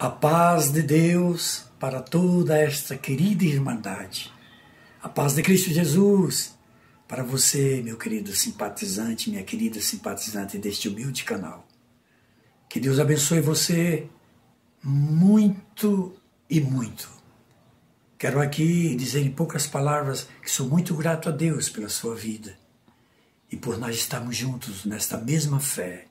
A paz de Deus para toda esta querida Irmandade. A paz de Cristo Jesus para você, meu querido simpatizante, minha querida simpatizante deste humilde canal. Que Deus abençoe você muito e muito. Quero aqui dizer em poucas palavras que sou muito grato a Deus pela sua vida e por nós estarmos juntos nesta mesma fé.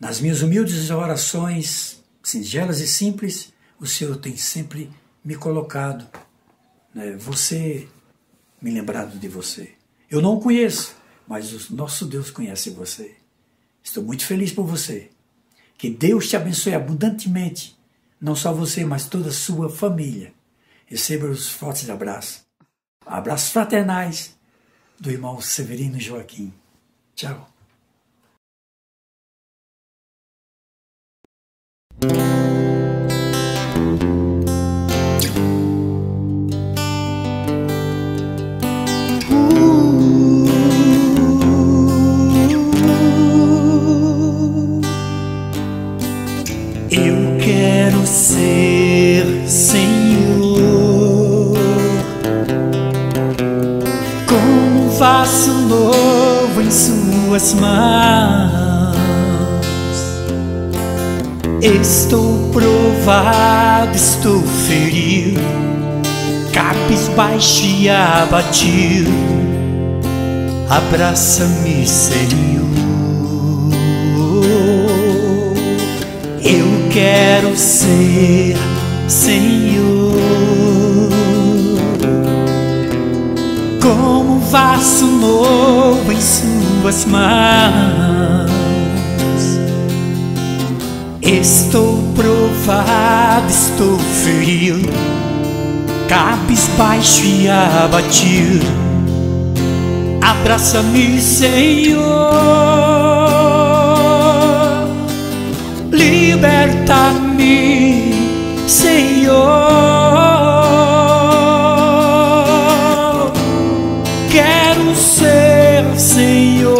Nas minhas humildes orações, singelas e simples, o Senhor tem sempre me colocado, me lembrado de você. Eu não o conheço, mas o nosso Deus conhece você. Estou muito feliz por você. Que Deus te abençoe abundantemente, não só você, mas toda a sua família. Receba os fortes abraços. Abraços fraternais do irmão Severino Joaquim. Tchau. Eu quero ser Senhor, como um vaso novo em suas mãos. Estou provado, estou ferido, cabisbaixo e abatido. Abraça-me, Senhor. Eu quero ser Senhor, como um vaso novo em suas mãos. Estou provado, estou ferido, cabisbaixo e abatido. Abraça-me, Senhor. Liberta-me, Senhor. Quero ser Senhor.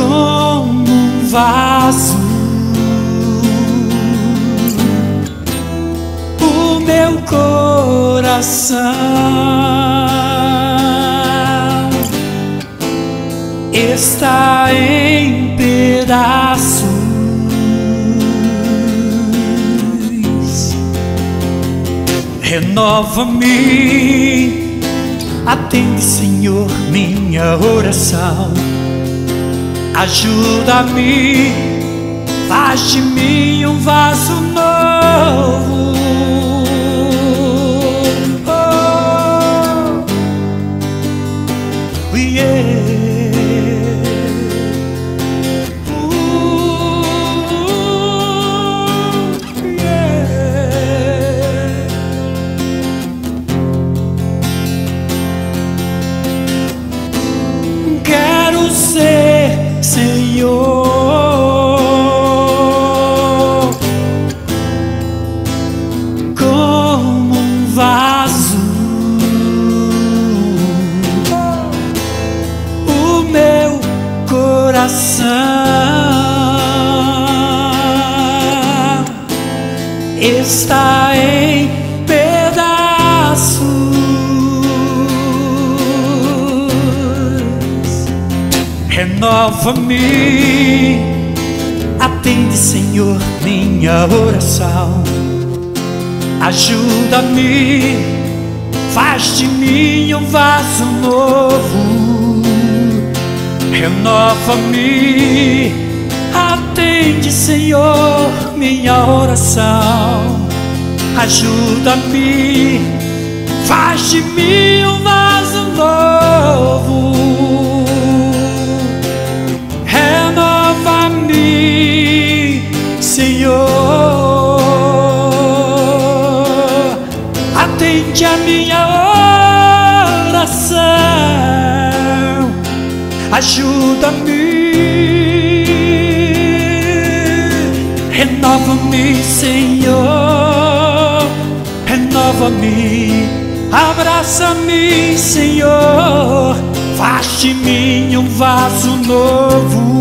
O meu coração está em pedaços. Renova-me, atende, Senhor, minha oração. Ajuda-me, faz de mim um vaso novo. Oh, yeah. Yeah. Quero ser Senhor, está em pedaços. Renova-me, atende, Senhor, minha oração. Ajuda-me, faz de mim um vaso novo. Renova-me, atende, Senhor, minha oração. Ajuda-me, faz de mim um vaso novo. Renova-me, Senhor. Atende a minha oração. Ajuda-me, renova-me, Senhor. Renova-me, abraça-me, Senhor, Faz de mim um vaso novo.